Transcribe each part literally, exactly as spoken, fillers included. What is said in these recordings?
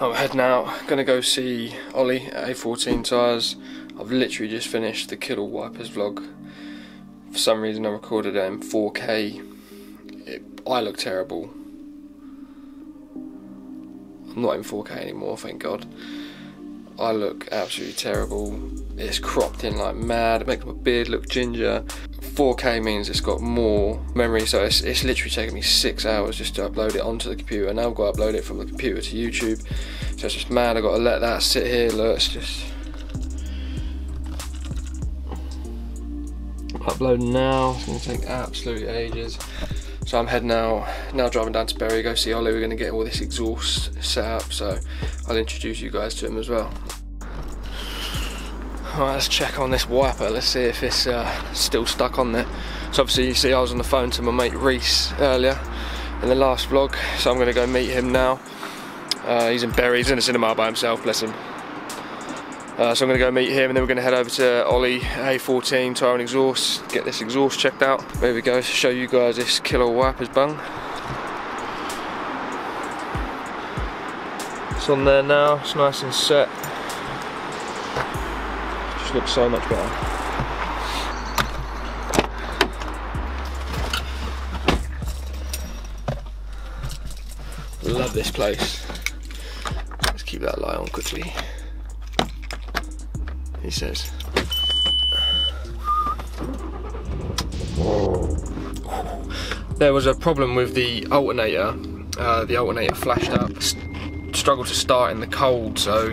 I'm heading out, gonna go see Ollie at A fourteen Tyres. I've literally just finished the Kiddle Wipers vlog. For some reason I recorded it in four K. It, I look terrible. I'm not in four K anymore, thank God. I look absolutely terrible. It's cropped in like mad, it makes my beard look ginger. four K means it's got more memory, so it's, it's literally taken me six hours just to upload it onto the computer. Now I've got to upload it from the computer to YouTube, so it's just mad. I've got to let that sit here. Look, it's just uploading now. It's going to take absolutely ages. So I'm heading now, now driving down to Bury, go see Ollie. We're going to get all this exhaust set up, so I'll introduce you guys to him as well. Alright, let's check on this wiper, let's see if it's uh, still stuck on there. So obviously you see I was on the phone to my mate Reese earlier in the last vlog, so I'm going to go meet him now. Uh, he's in Bury, he's in a cinema by himself, bless him. Uh, so I'm going to go meet him and then we're going to head over to Ollie, A fourteen Tyre and Exhaust, get this exhaust checked out. There we go, show you guys this Kiddle Wipers bung. It's on there now, it's nice and set. Looks so much better. Love this place. Let's keep that light on quickly. He says. There was a problem with the alternator. Uh, the alternator flashed up. Struggled to start in the cold, so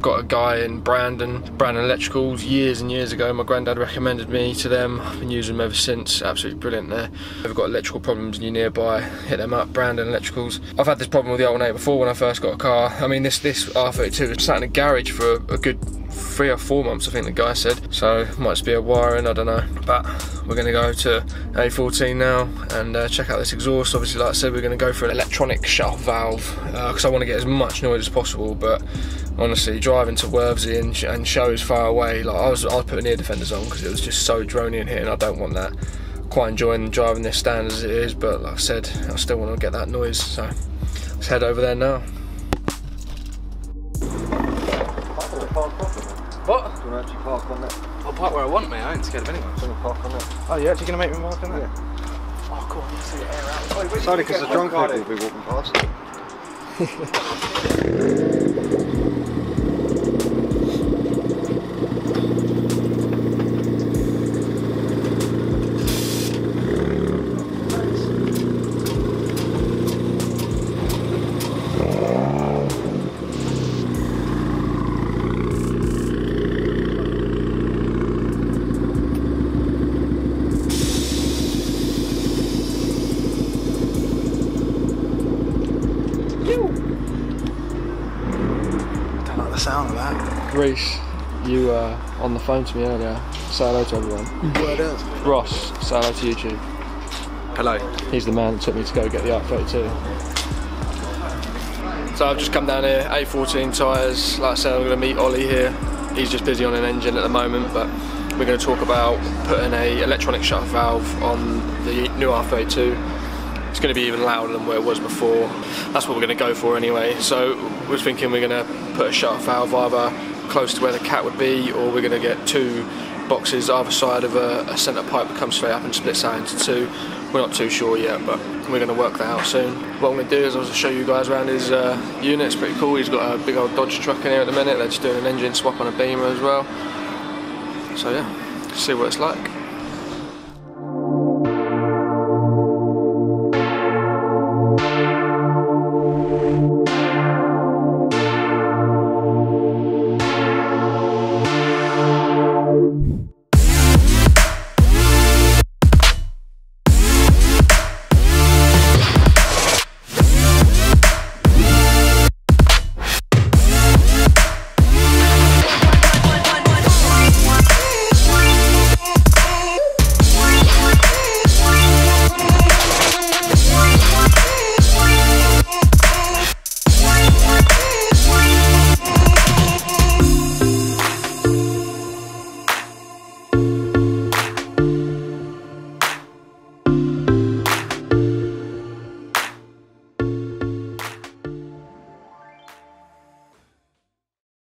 got a guy in Brandon, Brandon Electricals, years and years ago. My granddad recommended me to them. I've been using them ever since. Absolutely brilliant there. If you've got electrical problems and you're nearby, hit them up, Brandon Electricals. I've had this problem with the alternator before when I first got a car. I mean, this this R thirty-two was sat in a garage for a, a good three or four months, I think the guy said. So, might just be a wiring, I don't know. But we're gonna go to A fourteen now and uh, check out this exhaust. Obviously, like I said, we're gonna go for an electronic shut-off valve because uh, I wanna get as much noise as possible, but honestly, driving to Worthsey and, sh and shows far away, like I was, I was putting ear defenders on because it was just so droney in here, and I don't want that. Quite enjoying driving this stand as it is, but like I said, I still want to get that noise. So let's head over there now. What? Do you want to actually park on it? I'll park where I want, mate. I ain't scared of anyone. Do you want to park on it? Oh, you're actually gonna make me park on it? Yeah. Oh, cool. Let's see the air out. Wait, sorry, because the drunk people will be walking past. Sound of that. Reese, you were on the phone to me earlier. Say hello to everyone. Word up. Ross, say hello to YouTube. Hello. He's the man that took me to go get the R thirty-two. So I've just come down here, A fourteen Tyres. Like I said, I'm going to meet Ollie here. He's just busy on an engine at the moment, but we're going to talk about putting an electronic shut-off valve on the new R thirty-two. It's going to be even louder than where it was before. That's what we're going to go for anyway. So we're thinking we're going to put a shut-off valve either close to where the cat would be, or we're going to get two boxes either side of a, a centre pipe that comes straight up and splits out into two. We're not too sure yet, but we're going to work that out soon. What I'm going to do is I'll just show you guys around his uh, unit. It's pretty cool. He's got a big old Dodge truck in here at the minute. They're just doing an engine swap on a Beamer as well. So yeah, see what it's like.